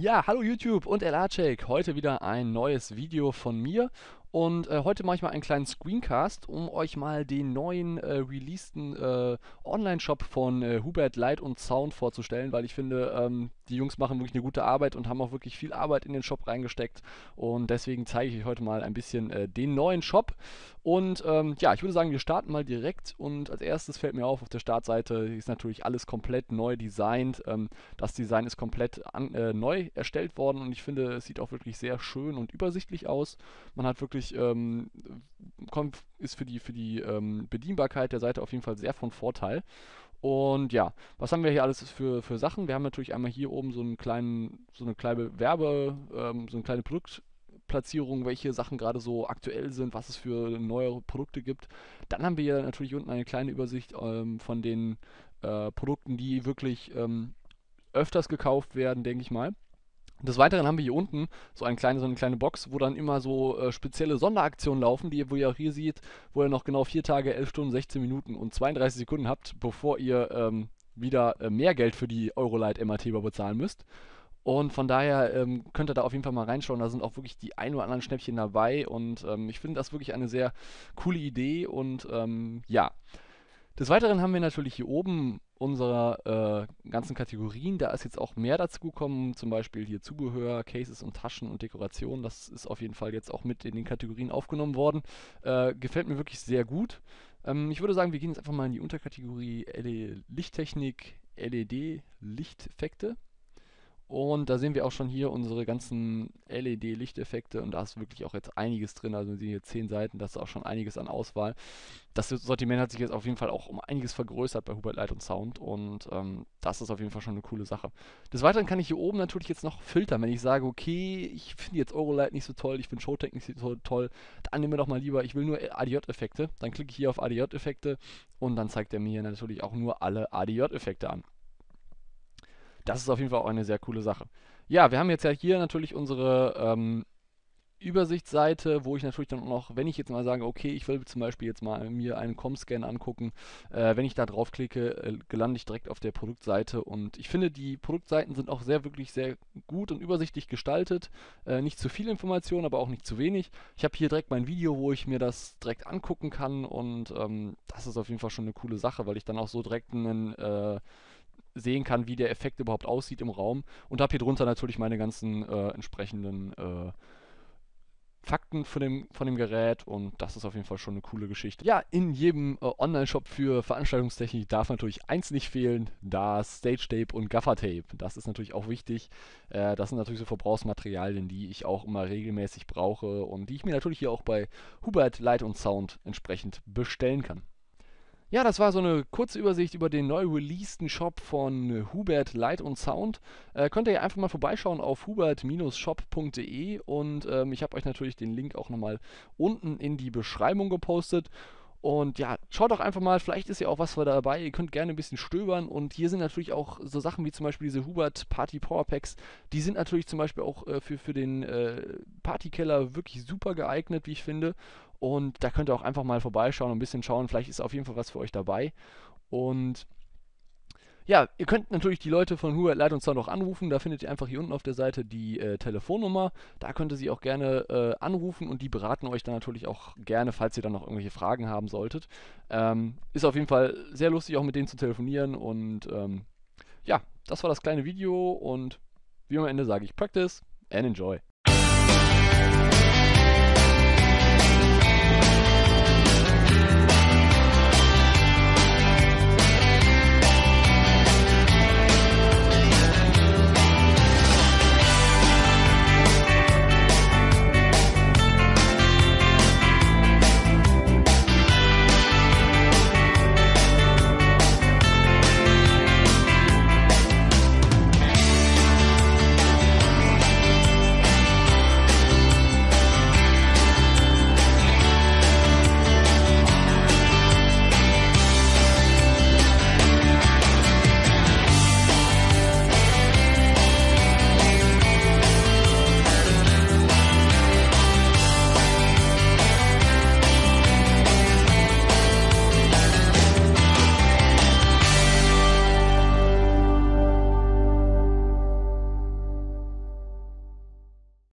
Ja, hallo YouTube und LR-Check. Heute wieder ein neues Video von mir und heute mache ich mal einen kleinen Screencast, um euch mal den neuen releaseden Online-Shop von Hubert Light und Sound vorzustellen, weil ich finde, die Jungs machen wirklich eine gute Arbeit und haben auch wirklich viel Arbeit in den Shop reingesteckt und deswegen zeige ich euch heute mal ein bisschen den neuen Shop und ja, ich würde sagen, wir starten mal direkt und als erstes fällt mir auf der Startseite ist natürlich alles komplett neu designt. Das Design ist komplett neu erstellt worden und ich finde, es sieht auch wirklich sehr schön und übersichtlich aus. Man hat wirklich, ist für die Bedienbarkeit der Seite auf jeden Fall sehr von Vorteil. Und ja, was haben wir hier alles für Sachen? Wir haben natürlich einmal hier oben so eine kleine Produktplatzierung, welche Sachen gerade so aktuell sind, was es für neue Produkte gibt. Dann haben wir hier natürlich unten eine kleine Übersicht von den Produkten, die wirklich öfters gekauft werden, denke ich mal. Des Weiteren haben wir hier unten so eine kleine Box, wo dann immer so spezielle Sonderaktionen laufen, die ihr auch hier seht, wo ihr noch genau 4 Tage, 11 Stunden, 16 Minuten und 32 Sekunden habt, bevor ihr wieder mehr Geld für die EuroLite MATB bezahlen müsst. Und von daher könnt ihr da auf jeden Fall mal reinschauen, da sind auch wirklich die ein oder anderen Schnäppchen dabei und ich finde das wirklich eine sehr coole Idee und ja. Des Weiteren haben wir natürlich hier oben unsere ganzen Kategorien. Da ist jetzt auch mehr dazu gekommen, zum Beispiel hier Zubehör, Cases und Taschen und Dekoration. Das ist auf jeden Fall jetzt auch mit in den Kategorien aufgenommen worden. Gefällt mir wirklich sehr gut. Ich würde sagen, wir gehen jetzt einfach mal in die Unterkategorie Lichttechnik, LED, Lichteffekte. Und da sehen wir auch schon hier unsere ganzen LED-Lichteffekte und da ist wirklich auch jetzt einiges drin. Also wir sehen hier 10 Seiten, das ist auch schon einiges an Auswahl. Das Sortiment hat sich jetzt auf jeden Fall auch um einiges vergrößert bei Hubert Light und Sound und das ist auf jeden Fall schon eine coole Sache. Des Weiteren kann ich hier oben natürlich jetzt noch filtern, wenn ich sage, okay, ich finde jetzt EuroLite nicht so toll, ich finde Showtech nicht so toll, dann nehmen wir doch mal lieber, ich will nur ADJ-Effekte. Dann klicke ich hier auf ADJ-Effekte und dann zeigt er mir hier natürlich auch nur alle ADJ-Effekte an. Das ist auf jeden Fall auch eine sehr coole Sache. Ja, wir haben jetzt ja hier natürlich unsere Übersichtsseite, wo ich natürlich dann noch, wenn ich jetzt mal sage, okay, ich will zum Beispiel jetzt mal mir einen Com-Scan angucken, wenn ich da draufklicke, gelande ich direkt auf der Produktseite und ich finde, die Produktseiten sind auch wirklich sehr gut und übersichtlich gestaltet. Nicht zu viel Information, aber auch nicht zu wenig. Ich habe hier direkt mein Video, wo ich mir das direkt angucken kann und das ist auf jeden Fall schon eine coole Sache, weil ich dann auch so direkt einen sehen kann, wie der Effekt überhaupt aussieht im Raum und habe hier drunter natürlich meine ganzen entsprechenden Fakten von dem Gerät und das ist auf jeden Fall schon eine coole Geschichte. Ja, in jedem Online-Shop für Veranstaltungstechnik darf natürlich eins nicht fehlen, das Stage Tape und Gaffer Tape. Das ist natürlich auch wichtig. Das sind natürlich so Verbrauchsmaterialien, die ich auch immer regelmäßig brauche und die ich mir natürlich hier auch bei Hubert Light und Sound entsprechend bestellen kann. Ja, das war so eine kurze Übersicht über den neu releaseden Shop von Hubert Light und Sound. Könnt ihr einfach mal vorbeischauen auf hubert-shop.de und ich habe euch natürlich den Link auch nochmal unten in die Beschreibung gepostet. Und ja, schaut doch einfach mal, vielleicht ist ja auch was dabei, ihr könnt gerne ein bisschen stöbern und hier sind natürlich auch so Sachen wie zum Beispiel diese Hubert Party Power Packs, die sind natürlich zum Beispiel auch für den Partykeller wirklich super geeignet, wie ich finde und da könnt ihr auch einfach mal vorbeischauen und ein bisschen schauen, vielleicht ist auf jeden Fall was für euch dabei und ja, ihr könnt natürlich die Leute von Hubert Light und Sound auch anrufen, da findet ihr einfach hier unten auf der Seite die Telefonnummer, da könnt ihr sie auch gerne anrufen und die beraten euch dann natürlich auch gerne, falls ihr dann noch irgendwelche Fragen haben solltet. Ist auf jeden Fall sehr lustig auch mit denen zu telefonieren und ja, das war das kleine Video und wie am Ende sage ich Practice and Enjoy.